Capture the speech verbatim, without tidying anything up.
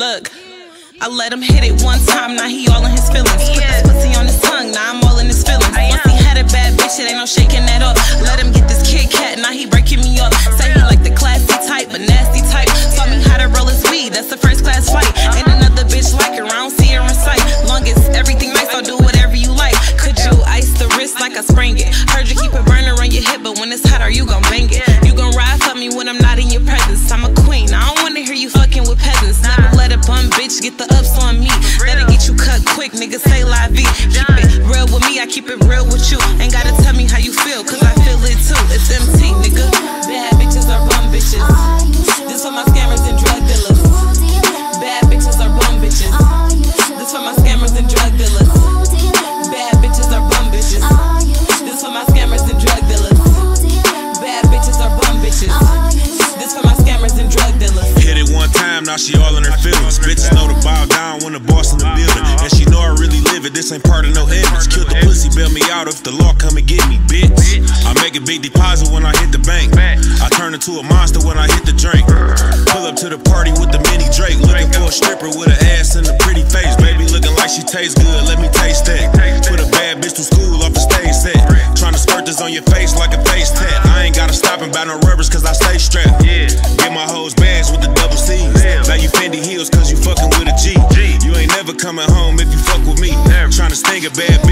Look, I let him hit it one time, now he all in his feelings. Put this pussy on his tongue, now I'm all in his feelings. Once he had a bad bitch, it ain't no shaking that up. Let him get this Kit Kat, now he breaking me up. Say he like the classy type, but nasty type. Taught me how to roll his weed, that's a first class fight. Ain't another bitch like her, I don't see her in sight. Long as everything nice, I'll do whatever you like. Could you ice the wrist like I spring it? Heard you keep a burner on your hip, but when it's hot, are you gon' bang it? You gon' ride for me when I'm not in your presence. I'm a queen, I don't wanna hear you fucking with peasants. Never let a bum bitch get the ups on me. That'll get you cut quick, nigga, say live. Keep it real with me, I keep it real with you. Ain't gotta tell me how you feel, cause I feel it too. It's empty, nigga. Bad bitches are bum bitches. This for my scammers and drug dealers. Bad bitches are bum bitches. This for my scammers and drug dealers. Bad bitches are bum bitches. This for my scammers and drug dealers. Bad bitches are bum bitches. This for my scammers and drug dealers. Hit it one time, now she all in her feelings. Bitches know to bow down when the boss in the building. And she know I really live it, this ain't part of no evidence. Kill the pussy, bail me out if the law come and get me, bitch. I make a big deposit when I hit the bank. I turn into a monster when I hit the drink. Pull up to the party with the mini Drake. Looking for a stripper with an ass and a pretty face. Baby looking like she tastes good, let me taste that. Put a bad bitch to school off the stage set. Trying to squirt this on your face like a face tat. I ain't gotta stop and buy no rubbers cause I stay strapped. Get my hoes bags with the double C's. Now you Fendi heels cause you fucking with a G. You ain't never coming home if you fuck with me. Trying to sting a bad bitch.